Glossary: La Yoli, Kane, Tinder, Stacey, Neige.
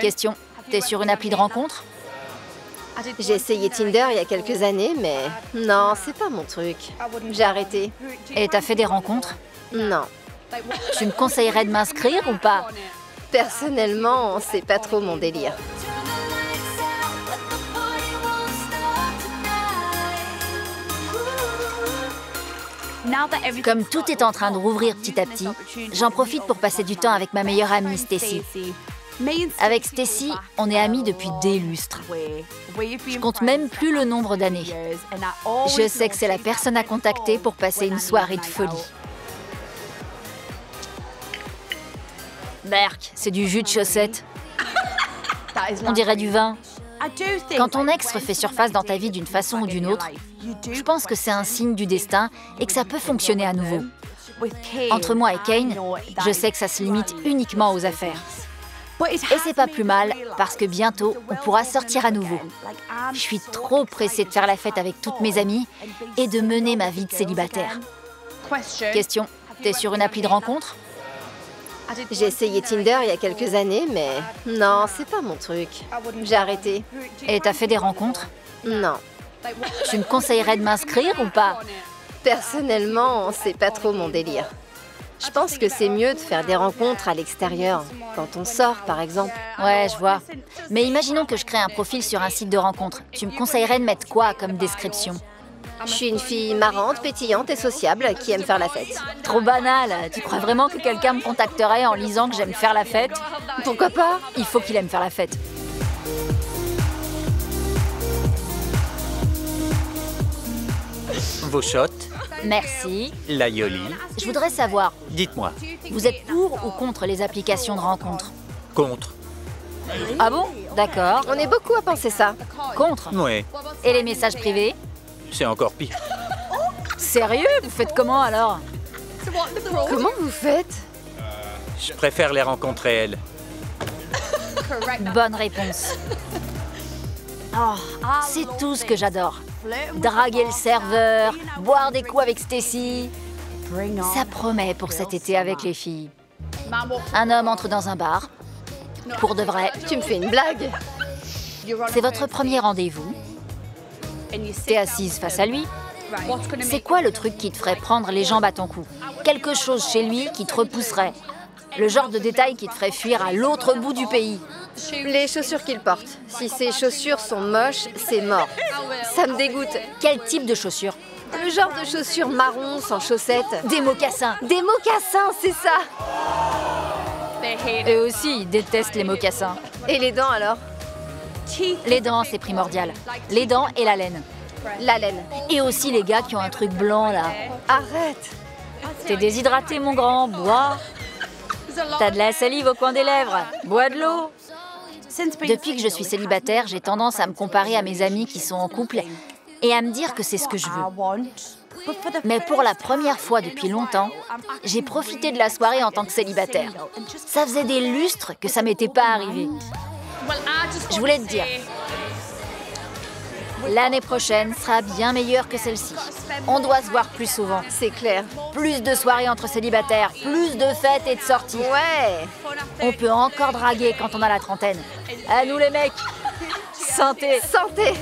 Question, t'es sur une appli de rencontre? J'ai essayé Tinder il y a quelques années, mais non, c'est pas mon truc. J'ai arrêté. Et t'as fait des rencontres? Non. Tu me conseillerais de m'inscrire ou pas? Personnellement, c'est pas trop mon délire. Comme tout est en train de rouvrir petit à petit, j'en profite pour passer du temps avec ma meilleure amie Stacey. Avec Stacey, on est amis depuis des lustres. Je compte même plus le nombre d'années. Je sais que c'est la personne à contacter pour passer une soirée de folie. Berk, c'est du jus de chaussette. On dirait du vin. Quand ton ex refait surface dans ta vie d'une façon ou d'une autre, je pense que c'est un signe du destin et que ça peut fonctionner à nouveau. Entre moi et Kane, je sais que ça se limite uniquement aux affaires. Et c'est pas plus mal, parce que bientôt, on pourra sortir à nouveau. Je suis trop pressée de faire la fête avec toutes mes amies et de mener ma vie de célibataire. Question, t'es sur une appli de rencontre? J'ai essayé Tinder il y a quelques années, mais non, c'est pas mon truc. J'ai arrêté. Et t'as fait des rencontres? Non. Tu me conseillerais de m'inscrire ou pas? Personnellement, c'est pas trop mon délire. Je pense que c'est mieux de faire des rencontres à l'extérieur, quand on sort par exemple. Ouais, je vois. Mais imaginons que je crée un profil sur un site de rencontre. Tu me conseillerais de mettre quoi comme description? Je suis une fille marrante, pétillante et sociable qui aime faire la fête. Trop banal. Tu crois vraiment que quelqu'un me contacterait en lisant que j'aime faire la fête? Pourquoi pas? Il faut qu'il aime faire la fête. Vos shots? Merci. La Yoli? Je voudrais savoir. Dites-moi. Vous êtes pour ou contre les applications de rencontres? Contre. Ah bon? D'accord. On est beaucoup à penser ça. Contre? Oui. Et les messages privés? C'est encore pire. Sérieux? Vous faites comment alors? Comment vous faites? Je préfère les rencontres réelles. Bonne réponse. Oh, c'est tout ce que j'adore. Draguer le serveur, boire des coups avec Stacey. Ça promet pour cet été avec les filles. Un homme entre dans un bar. Pour de vrai, tu me fais une blague. C'est votre premier rendez-vous. T'es assise face à lui. C'est quoi le truc qui te ferait prendre les jambes à ton cou? Quelque chose chez lui qui te repousserait. Le genre de détail qui te ferait fuir à l'autre bout du pays. Les chaussures qu'il porte. Si ces chaussures sont moches, c'est mort. Ça me dégoûte. Quel type de chaussures? Le genre de chaussures marron, sans chaussettes. Des mocassins. Des mocassins, c'est ça. Eux aussi, ils détestent les mocassins. Et les dents alors? Les dents, c'est primordial. Les dents et la laine. La laine. Et aussi les gars qui ont un truc blanc, là. Arrête. T'es déshydraté, mon grand. Bois. T'as de la salive au coin des lèvres. Bois de l'eau. Depuis que je suis célibataire, j'ai tendance à me comparer à mes amis qui sont en couple et à me dire que c'est ce que je veux. Mais pour la première fois depuis longtemps, j'ai profité de la soirée en tant que célibataire. Ça faisait des lustres que ça m'était pas arrivé. Je voulais te dire, l'année prochaine sera bien meilleure que celle-ci. On doit se voir plus souvent. C'est clair. Plus de soirées entre célibataires, plus de fêtes et de sorties. Ouais. On peut encore draguer quand on a la trentaine. À nous les mecs. Santé. Santé.